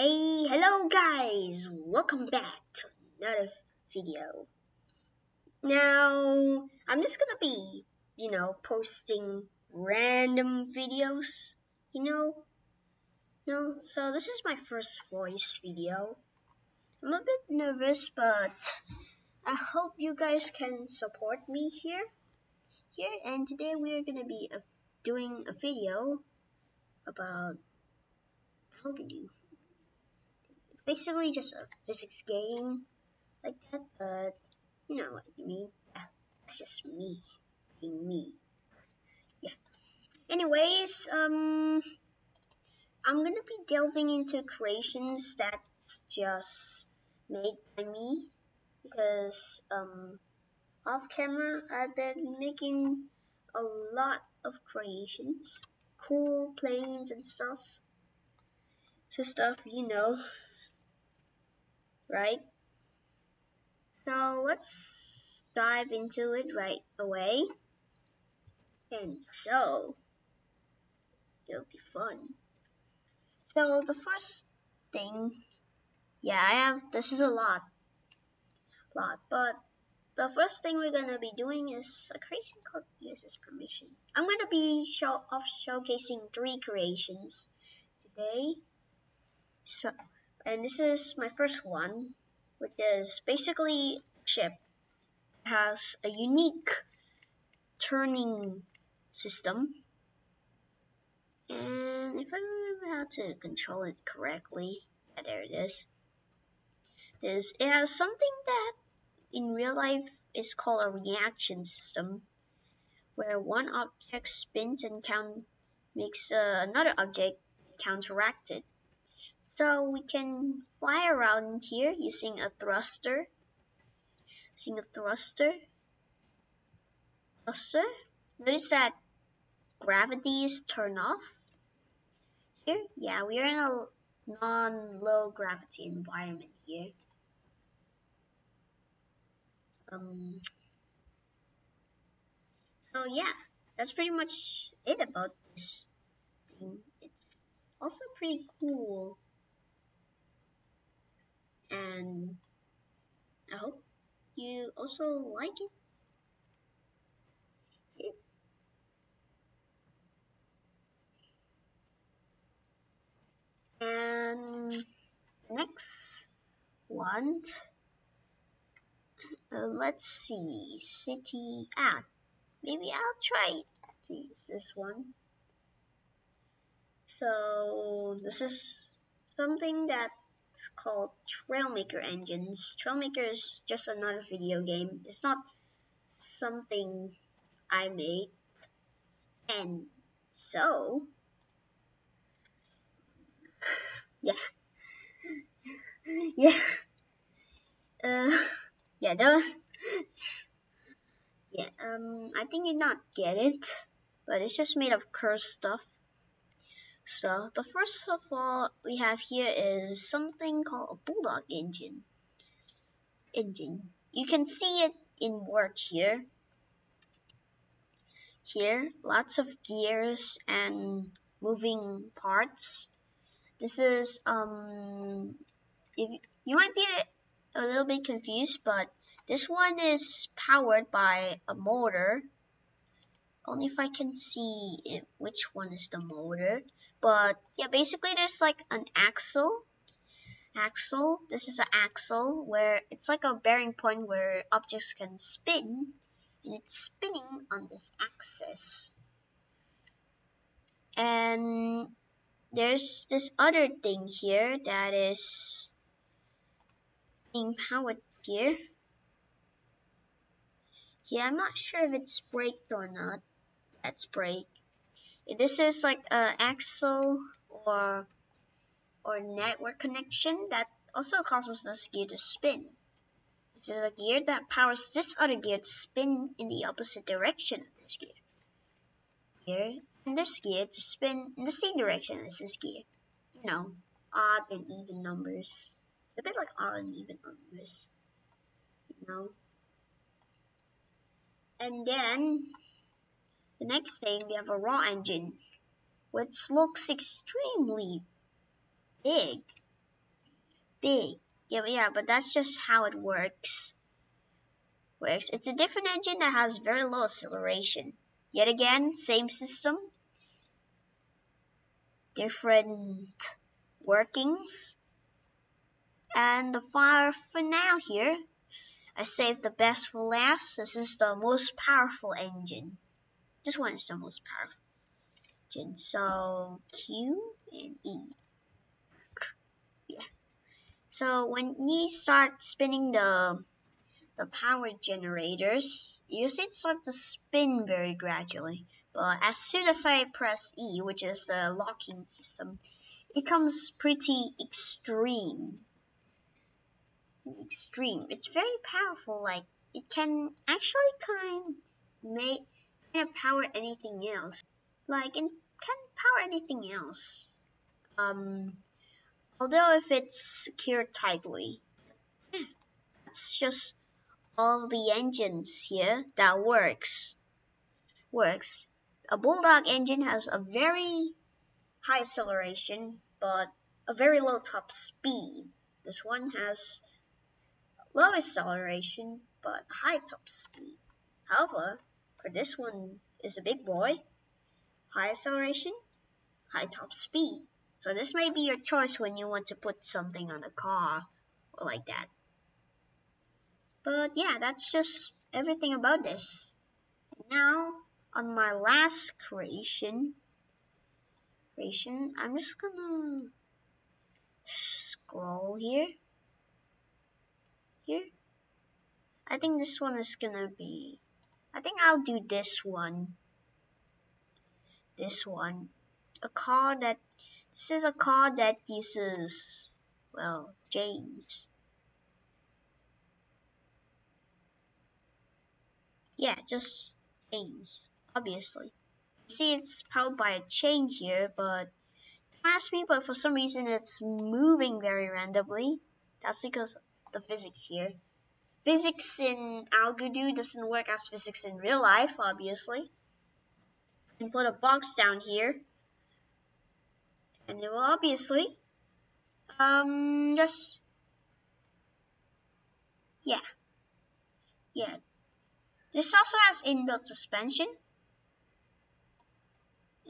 Hey, hello guys, welcome back to another video. Now, I'm just gonna be, posting random videos, No, so this is my first voice video. I'm a bit nervous, but I hope you guys can support me here, and today we're gonna be doing a video about Algodoo. Basically just a physics game like that, but you know what I mean. Yeah, that's just me being me. Yeah. Anyways, I'm gonna be delving into creations that's just made by me because off camera I've been making a lot of creations, cool planes and stuff. So stuff right? So let's dive into it right away. And so, it'll be fun. So the first thing, this is a lot, but the first thing we're gonna be doing is a creation called USS Permission. I'm gonna be showcasing 3 creations today. So, and this is my first one, which is basically a ship that has a unique turning system. And if I remember how to control it correctly, yeah, there it is. It has something that in real life is called a reaction system, where one object spins and makes another object counteract it. So we can fly around here using a thruster. Notice that gravity is turned off. Here, yeah, we are in a non-low gravity environment here. So yeah, that's pretty much it about this thing. It's also pretty cool. And I hope you also like it. And the next one, let's see, city. Maybe I'll try to use this one. So this is something that it's called Trailmaker engines. Trailmaker is just another video game. It's not something I made. And so, I think you not get it, but it's just made of cursed stuff. So, the first of all we have here is something called a Bulldog engine. You can see it in work here. Here, lots of gears and moving parts. This is, if you might be a little bit confused, but this one is powered by a motor. Only if I can see it, which one is the motor. But yeah, basically there's like an axle. This is an axle where it's like a bearing point where objects can spin. And it's spinning on this axis. And there's this other thing here that is being powered here. Yeah, I'm not sure if it's braked or not. That's brake. This is like an axle or network connection that also causes this gear to spin. It's a gear that powers this other gear to spin in the opposite direction of this gear. Here, and this gear to spin in the same direction as this gear. You know, odd and even numbers. It's a bit like odd and even numbers. And then, the next thing, we have a raw engine, which looks extremely big. big. Yeah, but that's just how it works. It's a different engine that has very low acceleration. Yet again, same system, different workings. And the fire for now here, I saved the best for last. This is the most powerful engine. This one is the most powerful engine. So Q and E. Yeah. So when you start spinning the power generators, you see it start to spin very gradually. But as soon as I press E, which is the locking system, it comes pretty extreme. It's very powerful. Like it can actually kind of power anything else. Like it can power anything else. Although if it's secured tightly. Yeah, that's just all the engines here that works. A Bulldog engine has a very high acceleration, but a very low top speed. This one has low acceleration, but high top speed. However, for this one is a big boy, high acceleration, high top speed. So this may be your choice when you want to put something on a car or like that. But yeah, that's just everything about this. Now, on my last creation, I'm just gonna scroll here. I think this one is gonna be, I think I'll do this one. A car that, this is a car that uses, well, chains. Yeah, just chains, obviously. See, it's powered by a chain here, but don't ask me, but for some reason it's moving very randomly. That's because the physics here. Physics in Algodoo doesn't work as physics in real life, obviously. And put a box down here, and it will obviously, just, yeah. This also has inbuilt suspension,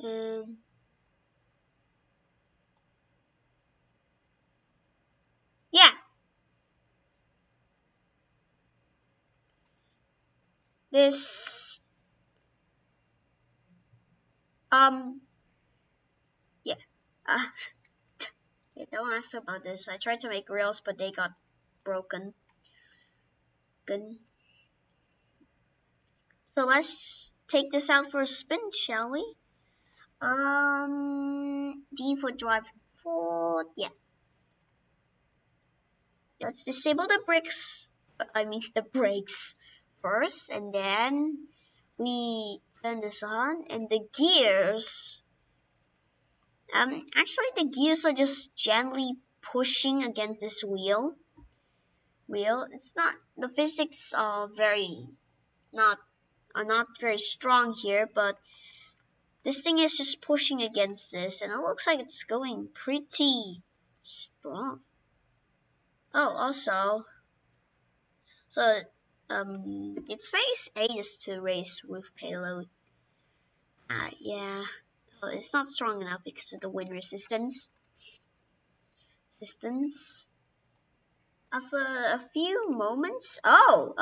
and yeah. This, yeah, don't ask about this. I tried to make reels, but they got broken. Good. So let's take this out for a spin, shall we? D for drive forward, yeah. Let's disable the brakes. First, and then we turn this on, and the gears, actually the gears are just gently pushing against this wheel. It's not, the physics are not very strong here, but this thing is just pushing against this, and it looks like it's going pretty strong. Oh, also, so it says A is to race with payload. Yeah. Oh, it's not strong enough because of the wind resistance. After a few moments. Oh,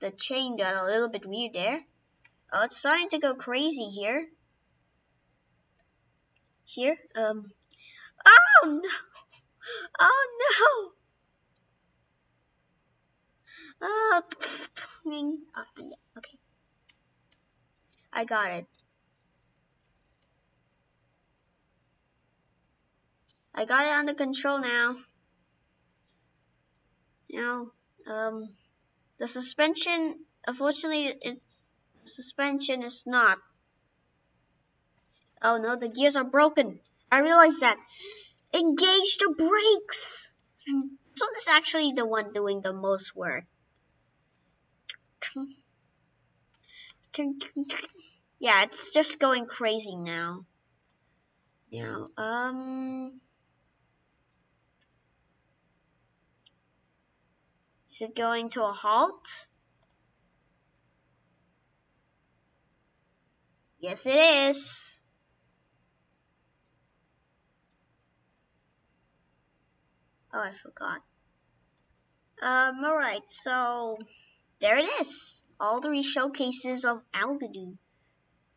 the chain got a little bit weird there. Oh, it's starting to go crazy here. Oh no! Yeah, okay. I got it. Under control now. The suspension, unfortunately, the suspension is not. Oh no, the gears are broken. I realized that. Engage the brakes. So this is actually the one doing the most work. Yeah, it's just going crazy now. now. Is it going to a halt? Yes, it is. Oh, I forgot. Alright, so there it is. All three showcases of Algodoo.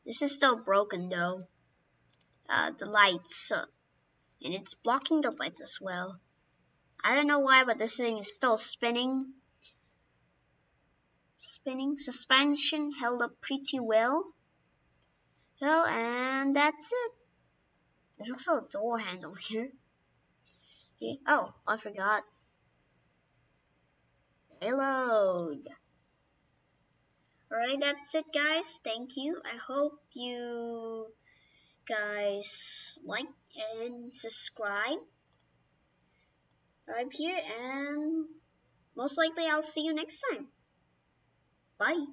This is still broken, though. The lights. And it's blocking the lights as well. I don't know why, but this thing is still spinning. Suspension held up pretty well. Well, and that's it. There's also a door handle here. Oh, I forgot. Payload. Alright, that's it, guys. Thank you. I hope you guys like and subscribe right here, and most likely I'll see you next time. Bye.